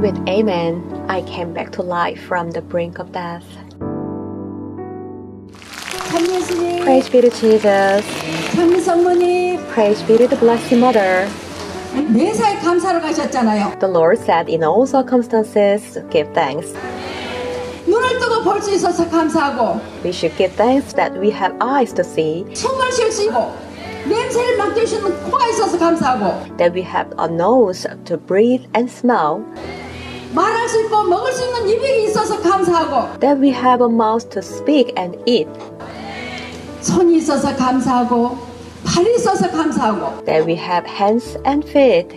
With Amen, I came back to life from the brink of death. Praise be to Jesus. Praise be to the Blessed Mother. The Lord said, in all circumstances, give thanks. We should give thanks that we have eyes to see, that we have a nose to breathe and smell, that we have a mouth to speak and eat, that we have hands and feet.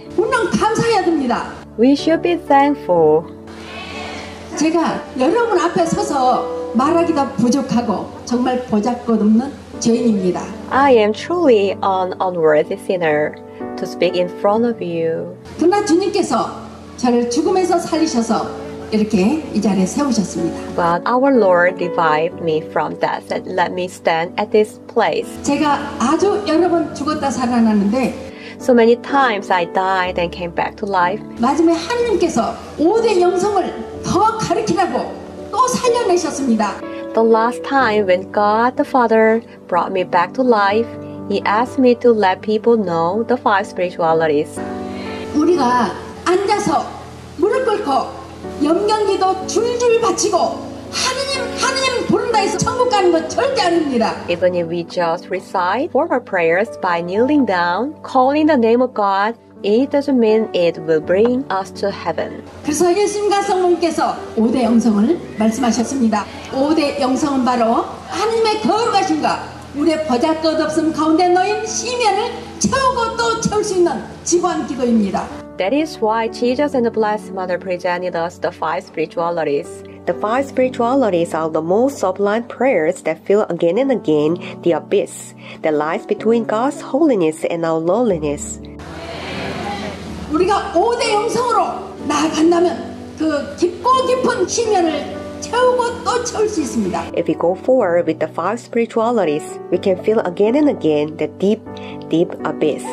We should be thankful. I am truly an unworthy sinner to speak in front of you. But our Lord revived me from death and let me stand at this place. So many times I died and came back to life. The last time when God the Father brought me back to life, He asked me to let people know the 5 spiritualities. Even if we just recite formal prayers by kneeling down, calling the name of God, it doesn't mean it will bring us to heaven. That is why Jesus and the Blessed Mother presented us the 5 spiritualities. The 5 spiritualities are the most sublime prayers that fill again and again the abyss that lies between God's holiness and our lowliness. If we go forward with the 5 spiritualities, we can feel again and again the deep, deep abyss.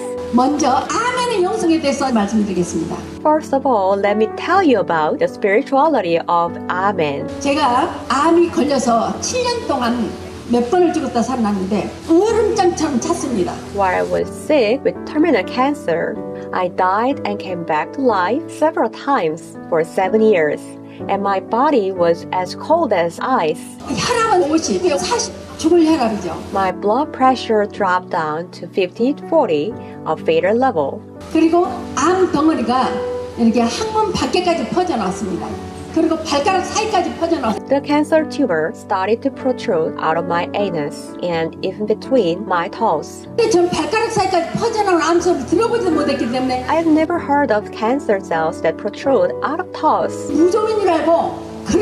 First of all, let me tell you about the spirituality of Amen. While I was sick with terminal cancer, I died and came back to life several times for 7 years, and my body was as cold as ice. My blood pressure dropped down to 50/40, a fatal level. The cancer tumor started to protrude out of my anus and even between my toes. I've never heard of cancer cells that protrude out of toes. So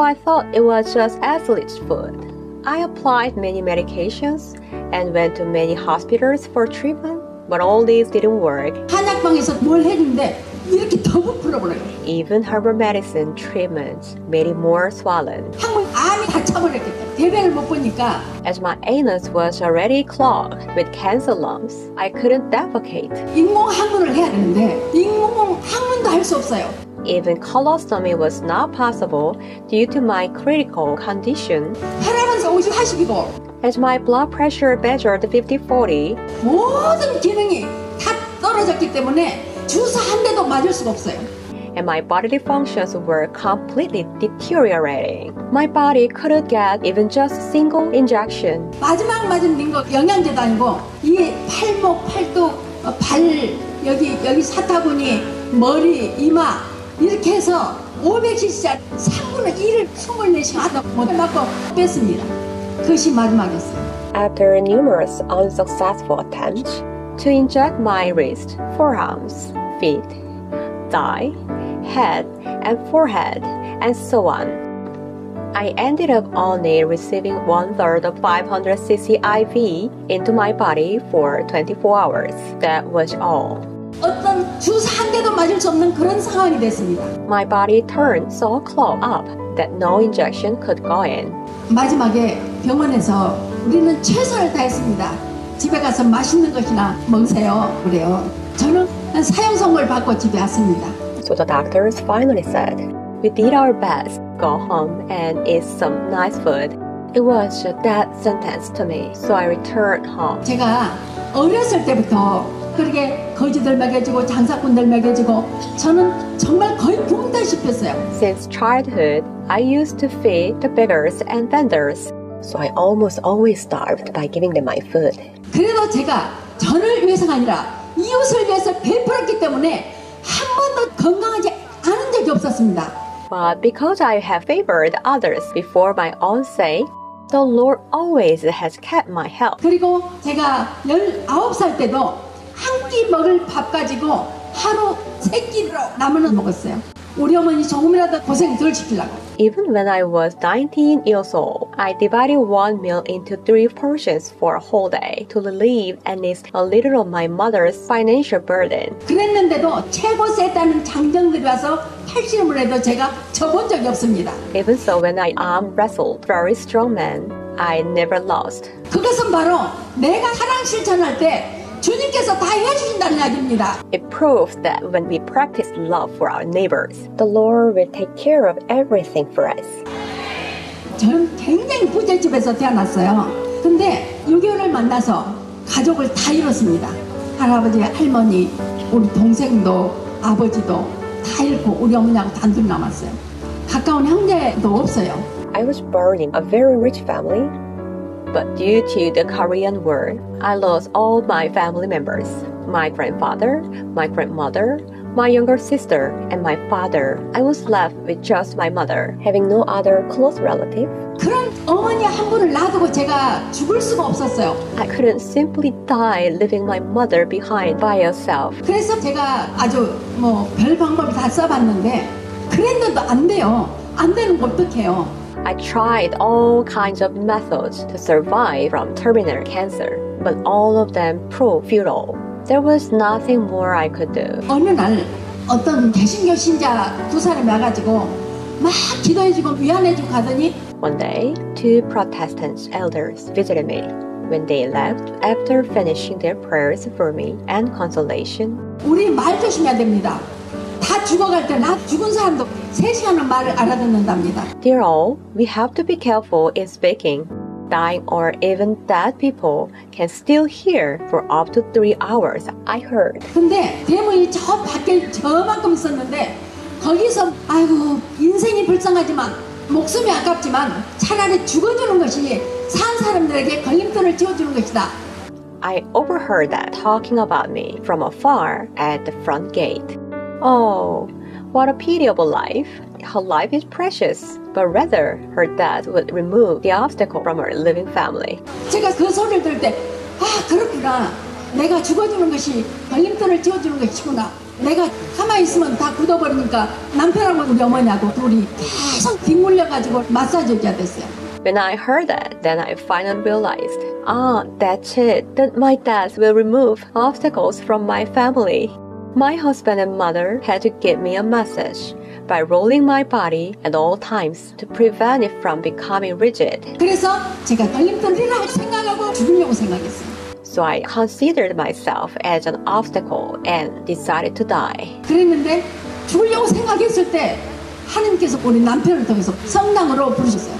I thought it was just athlete's foot. I applied many medications and went to many hospitals for treatment, but all these didn't work. Even herbal medicine treatments made it more swollen. As my anus was already clogged with cancer lumps, I couldn't defecate. Even colostomy was not possible due to my critical condition. As my blood pressure measured 50/40, and my bodily functions were completely deteriorating. My body couldn't get even just a single injection. After numerous unsuccessful attempts to inject my wrist, forearms, feet, thigh, head, and forehead, and so on, I ended up only receiving 1/3 of 500cc IV into my body for 24 hours. That was all. My body turned so clogged up that no injection could go in. 집에 가서 맛있는 것이나 먹으세요. 그래요. 저는 사형선고를 받고 집에 왔습니다. So the doctors finally said, we did our best, go home and eat some nice food. It was a death sentence to me, so I returned home. 제가 어렸을 때부터 그렇게 거지들 먹여주고 장사꾼들 먹여주고 저는 정말 거의 붕다시피 했어요. Since childhood, I used to feed the beggars and vendors, so I almost always starved by giving them my food. 그래도 제가 저를 위해서가 아니라 이웃을 위해서 베풀었기 때문에 한 번도 건강하지 않은 적이 없었습니다. But because I have favored others before my own sake, the Lord always has kept my health. 그리고 제가 19살 때도 한 끼 먹을 밥 가지고 하루 세 끼로 라면을 먹었어요. 우리 어머니 조금이라도 고생 덜 시키려고. Even when I was 19 years old, I divided one meal into three portions for a whole day to relieve at least a little of my mother's financial burden. 그랬는데도 최고 세다는 장정들이 와서 팔씨름을 해도 제가 져본 적이 없습니다. Even so, when I arm wrestled very strong men, I never lost. 그것은 바로 내가 사랑 실천할 때 주님께서 다 해주신다는 이야기입니다. It proves that when we practice love for our neighbors, the Lord will take care of everything for us. 저는 굉장히 부잣집에서 태어났어요. 근데 6개월을 만나서 가족을 다 잃었습니다. 할아버지, 할머니, 우리 동생도 아버지도 다 잃고 우리 어머니하고 단둘이 남았어요. 가까운 형제도 없어요. I was born in a very rich family. But due to the Korean war, I lost all my family members, my grandfather, my grandmother, my younger sister, and my father. I was left with just my mother, having no other close relative. 그런 어머니 한 분을 놔두고 제가 죽을 수가 없었어요. I couldn't simply die leaving my mother behind by herself. 그래서 제가 아주 별 방법을 다 써봤는데 그랬는데도 안 돼요. 안 되는 거 어떡해요? I tried all kinds of methods to survive from terminal cancer, but all of them proved futile. There was nothing more I could do. 어느 날 어떤 개신교 신자 두 사람이 와가지고 막 기도해주고 위안해주고 가더니 One day, two Protestant elders visited me. When they left after finishing their prayers for me and consolation, 우리 말 조심해야 됩니다. 다 죽어갈 때 나 죽은 사람도 3시간은 말을 알아듣는답니다. Dear all, we have to be careful in speaking. Dying or even dead people can still hear for up to 3 hours, I heard. 근데 대문이 저 밖에 저만큼 있었는데 거기서 아이고 인생이 불쌍하지만 목숨이 아깝지만 차라리 죽어주는 것이 산 사람들에게 걸림돌을 지어주는 것이다. I overheard them talking about me from afar at the front gate. Oh, what a pitiable life. Her life is precious, but rather her death would remove the obstacle from her living family. 제가 그 소리를 들을 때, 아, 그렇구나. 내가 죽어주는 것이 걸림돌을 지어주는 것이구나. 내가 가만히 있으면 다 굳어버리니까 남편하고 우리 어머니하고 둘이 계속 뒹굴려가지고 마사지해줘야 됐어요. When I heard that, then I finally realized, ah, that's it. That my death will remove obstacles from my family. My husband and mother had to give me a massage by rolling my body at all times to prevent it from becoming rigid. 그래서 제가 걸림돌이라고 생각하고 죽으려고 생각했어요. So I considered myself as an obstacle and decided to die. 그랬는데 죽으려고 생각했을 때 하나님께서 우리 남편을 통해서 성당으로 부르셨어요.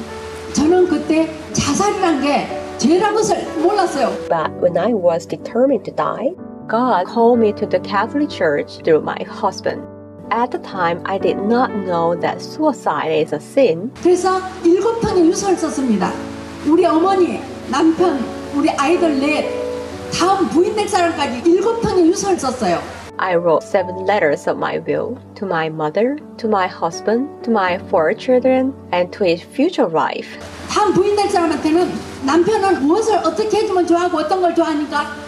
저는 그때 자살이란 게 죄라는 것을 몰랐어요. But when I was determined to die, God called me to the Catholic Church through my husband. At the time, I did not know that suicide is a sin. 그래서 7편의 유서를 썼습니다. 우리 어머니, 남편, 우리 아이들 넷, 다음 부인 될 사람까지 7편의 유서를 썼어요. I wrote 7 letters of my will to my mother, to my husband, to my 4 children, and to his future wife. 다음 부인 될 사람한테는 남편은 무엇을 어떻게 해주면 좋아하고 어떤 걸 좋아하니까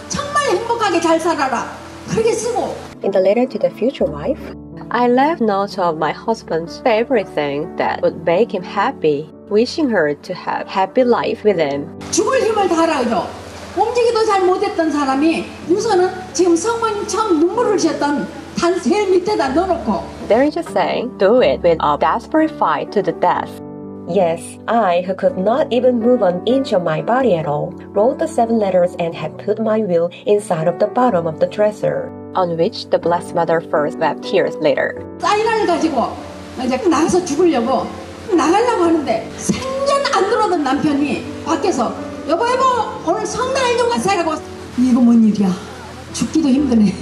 행복하게 잘 살아라. 그렇게 쓰고. In the letter to the future wife, I left notes of my husband's favorite thing that would make him happy, wishing her to have happy life with him. 죽을 힘을 다하라죠. 움직이도 잘 못했던 사람이 유서는 지금 성모님 처음 눈물을 셨던 단 세 밑에다 넣어놓고. There is a saying, do it with a desperate fight to the death. Yes, I, who could not even move an inch of my body at all, wrote the 7 letters and had put my will inside of the bottom of the dresser, on which the Blessed Mother first wept years later. 사인을 가지고 이제 나가서 죽으려고 나가려고 하는데 생전 안 들어오던 남편이 밖에서 여보 여보 오늘 성날 좀 같이 하라고. 이거 뭔 일이야? 죽기도 힘드네.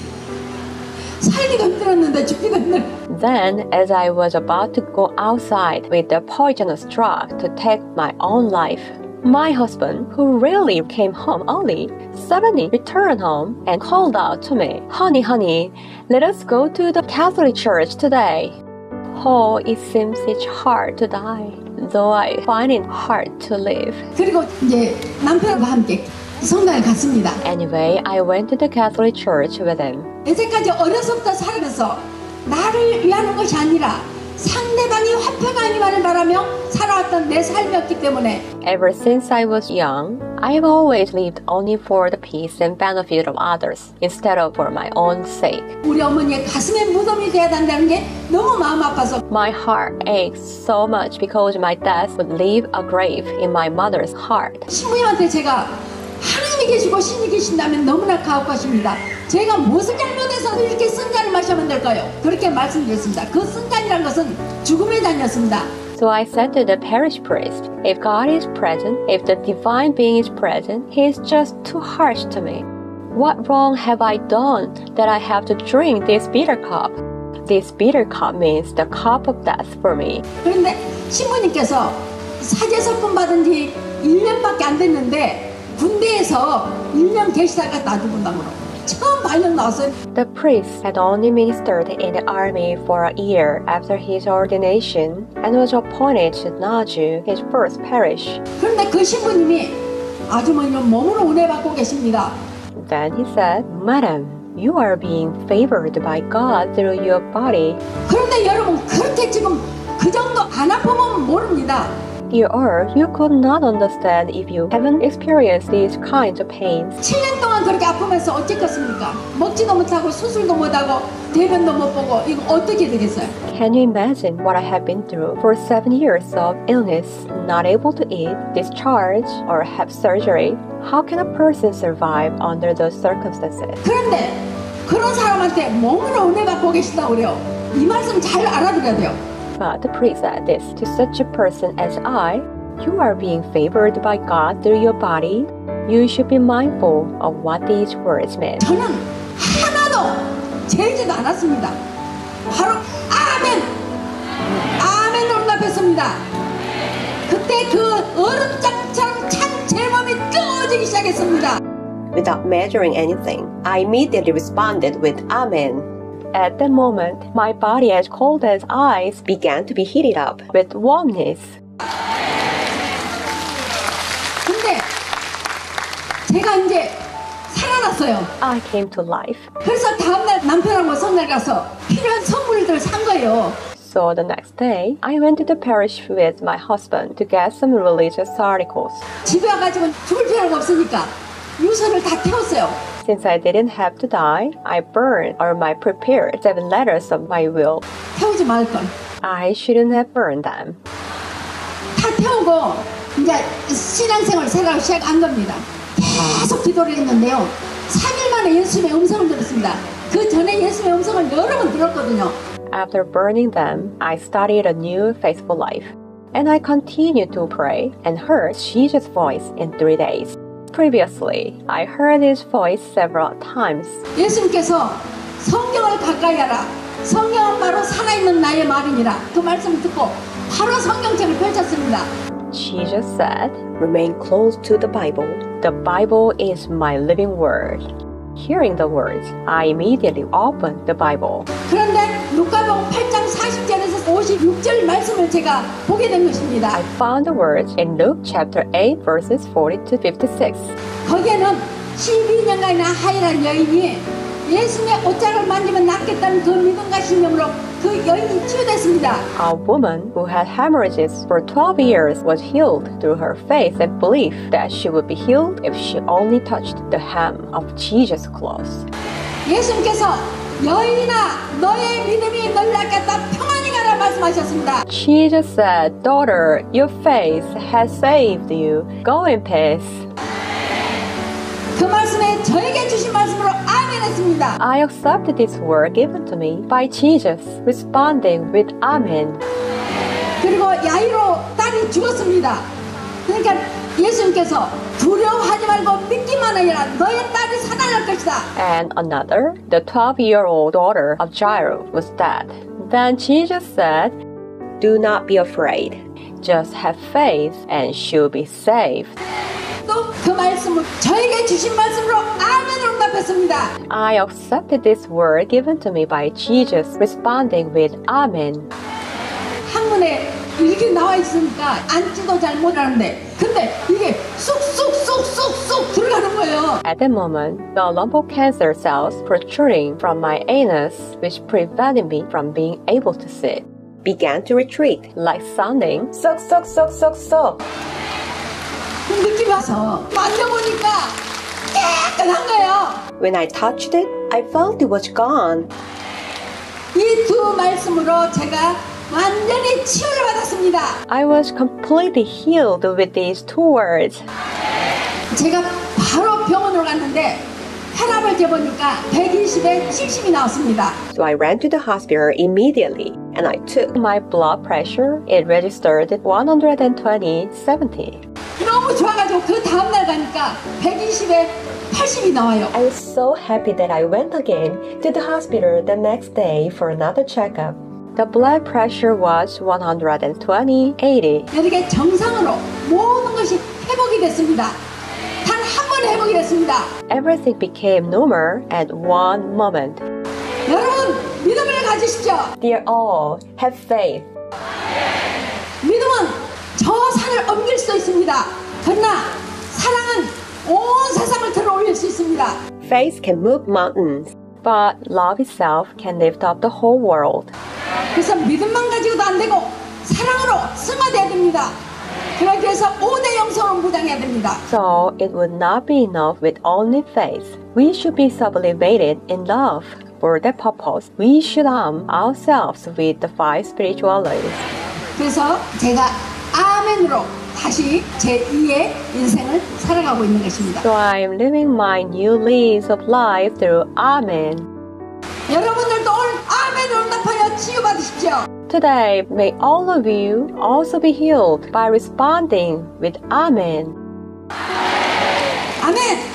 Then, as I was about to go outside with the poisonous drug to take my own life, my husband, who rarely came home early, suddenly returned home and called out to me, "Honey, honey, let us go to the Catholic Church today." Oh, it seems it's hard to die, though I find it hard to live. Anyway, I went to the Catholic Church with him. 이제까지 어려서부터 살면서 나를 위하는 것이 아니라 상대방이 화평 아니만을 바라며 살아왔던 내 삶이었기 때문에 Ever since I was young, I've always lived only for the peace and benefit of others instead of for my own sake. 우리 어머니의 가슴에 무덤이 돼야 한다는 게 너무 마음 아파서 My heart aches so much because my dad would leave a grave in my mother's heart. 신부님한테 제가 하나님이 계시고 신이 계신다면 너무나 가혹하십니다. 제가 무엇을 잘못해서 이렇게 승잔을 마시면 될까요? 그렇게 말씀드렸습니다. 그 승잔이란 것은 죽음의 잔이었습니다. So I said to the parish priest, if God is present, if the divine being is present, he is just too harsh to me. What wrong have I done that I have to drink this bitter cup? This bitter cup means the cup of death for me. 그런데 신부님께서 사제석금 받은 지 1년밖에 안 됐는데 군대에서 1년 계시다가 놔두고나므로 The priest had only ministered in the army for a year after his ordination and was appointed to Naju, his first parish. Then he said, Madam, you are being favored by God through your body. Dear Earth, you could not understand if you haven't experienced these kinds of pains. 7년 동안 그렇게 아프면서 어쨌겠습니까? 먹지도 못하고 수술도 못하고 대변도 못 보고 이거 어떻게 되겠어요? Can you imagine what I have been through for 7 years of illness, not able to eat, discharge, or have surgery? How can a person survive under those circumstances? 그런데 그런 사람한테 몸으로 은혜 받고 계시다고 그래요. 이 말씀 잘 알아들어야 돼요. But the priest said this to such a person as I, you are being favored by God through your body. You should be mindful of what these words mean. 저는 하나도 죄지도 않았습니다. 바로 아멘! 아멘을 응답했습니다. 그때 그 얼음장처럼 찬 제 몸이 뜨거워지기 시작했습니다. Without measuring anything, I immediately responded with Amen. At that moment, my body as cold as ice began to be heated up with warmness. I came to life. So the next day, I went to the parish with my husband to get some religious articles. Since I didn't have to die, I burned or I prepared 7 letters of my will. I shouldn't have burned them. After burning them, I started a new faithful life. And I continued to pray and heard Jesus' voice in 3 days. Previously, I heard his voice several times. 예수님께서 성경을 가까이 하라. 성경은 바로 살아있는 나의 말이니라. 그 말씀을 듣고 바로 성경책을 펼쳤습니다. Jesus said, "Remain close to the Bible. The Bible is my living word." Hearing the words, I immediately opened the Bible. 그런데 누가복음 8장 40절에서 56절 말씀을 제가 보게 된 것입니다. I found the words in Luke chapter 8 verses 40 to 56. 거기에는 12년간이나 하혈한 여인이 예수님의 옷장을 만지면 낫겠다는 그 믿음과 신념으로 그 여인이 치유됐습니다. A woman who had hemorrhages for 12 years was healed through her faith and belief that she would be healed if she only touched the hem of Jesus' clothes. 예수님께서 여인아 너의 믿음이 널 낫겠다 평안히 가라 She just said, "Daughter, your faith has saved you. Go in peace." I accepted this word given to me by Jesus, responding with Amen. And another, the 12-year-old daughter of Jairus, was dead. Then Jesus said, "Do not be afraid. Just have faith and she'll be saved." I accepted this word given to me by Jesus, responding with Amen. At that moment, the lump of cancer cells protruding from my anus, which prevented me from being able to sit, began to retreat, like sounding "sok sok sok sok sok." When I touched it, I felt it was gone. I was completely healed with these two words. So I ran to the hospital immediately and I took my blood pressure. It registered 120/70. I was so happy that I went again to the hospital the next day for another checkup. The blood pressure was 120/80. Everything became normal at one moment. Dear all, have faith. Faith can move mountains, but love itself can lift up the whole world. So it would not be enough with only faith. We should be sublimated in love. For that purpose, we should arm ourselves with the 5 spiritual lives. So I am living my new lease of life through Amen. Today, may all of you also be healed by responding with Amen. Amen.